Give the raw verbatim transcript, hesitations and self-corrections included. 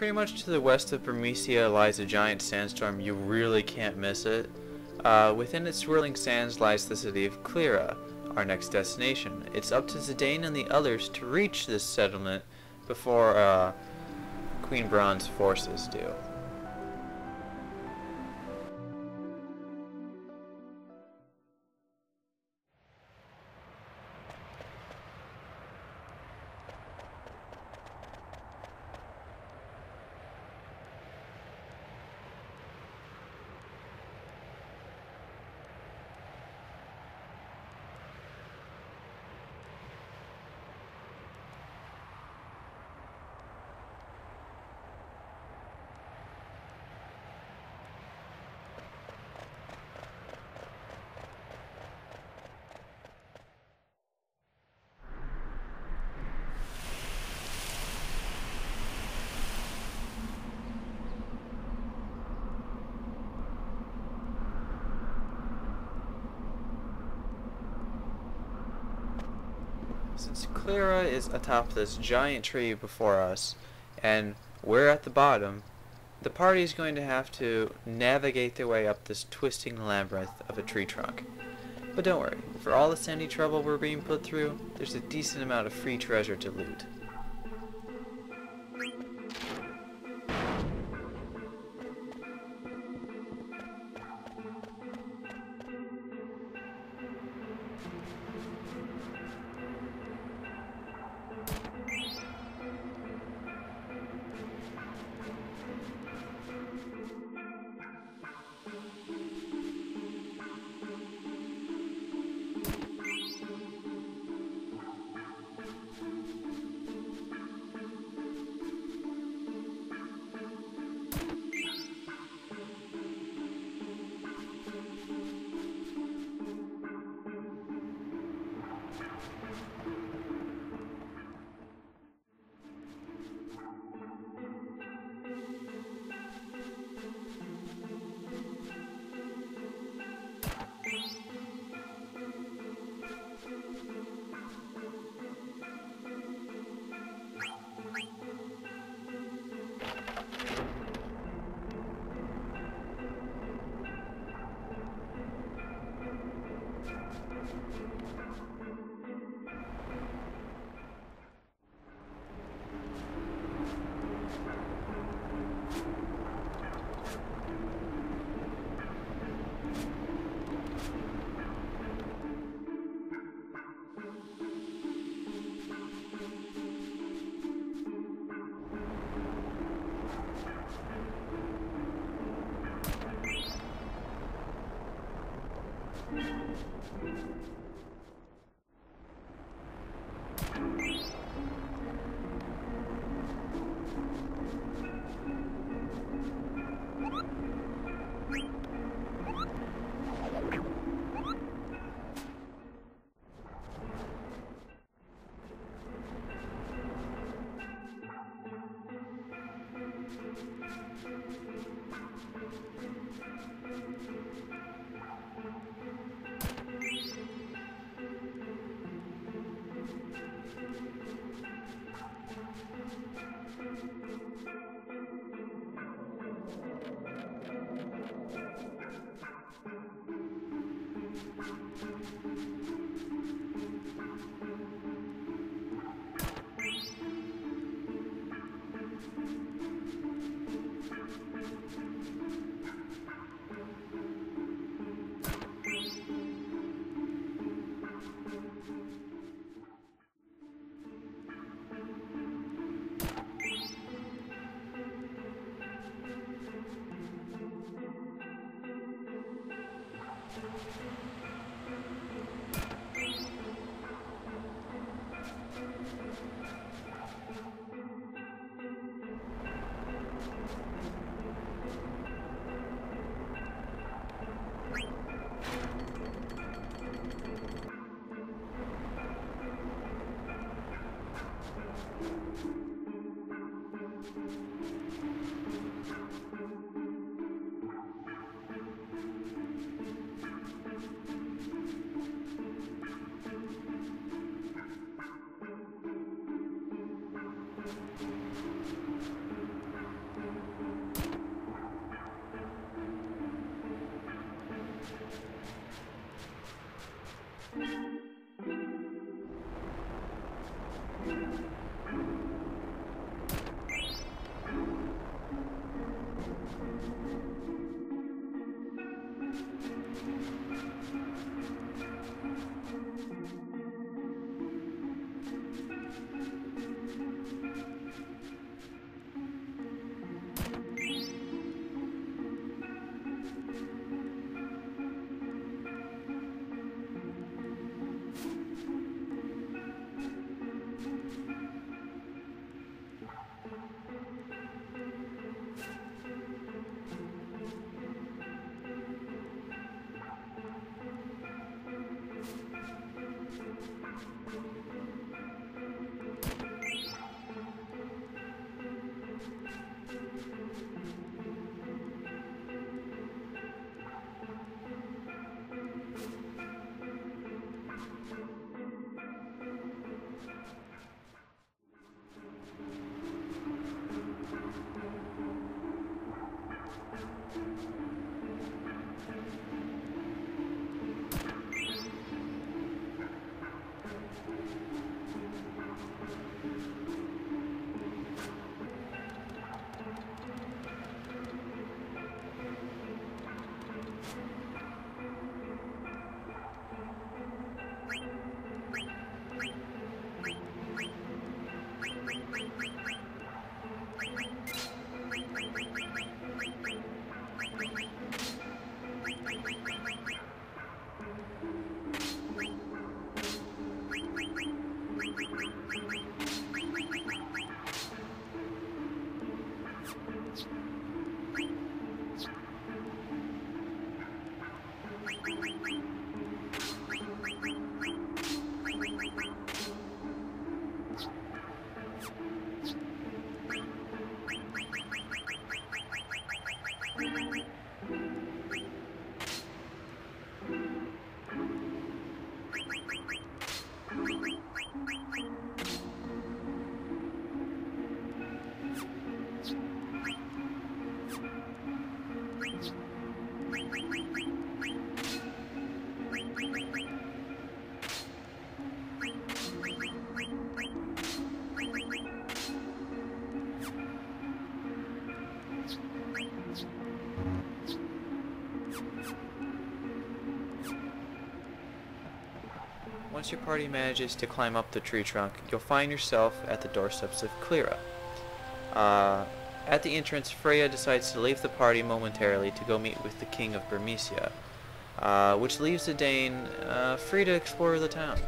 pretty much to the west of Burmecia lies a giant sandstorm. You really can't miss it. Uh, within its swirling sands lies the city of Cleyra, our next destination. It's up to Zidane and the others to reach this settlement before uh, Queen Bronze's forces do. Since Cleyra is atop this giant tree before us, and we're at the bottom, the party is going to have to navigate their way up this twisting labyrinth of a tree trunk. But don't worry, for all the sandy trouble we're being put through, there's a decent amount of free treasure to loot. Once your party manages to climb up the tree trunk, you'll find yourself at the doorsteps of Cleyra. Uh, at the entrance, Freya decides to leave the party momentarily to go meet with the king of Burmecia, uh, which leaves the Dane uh, free to explore the town.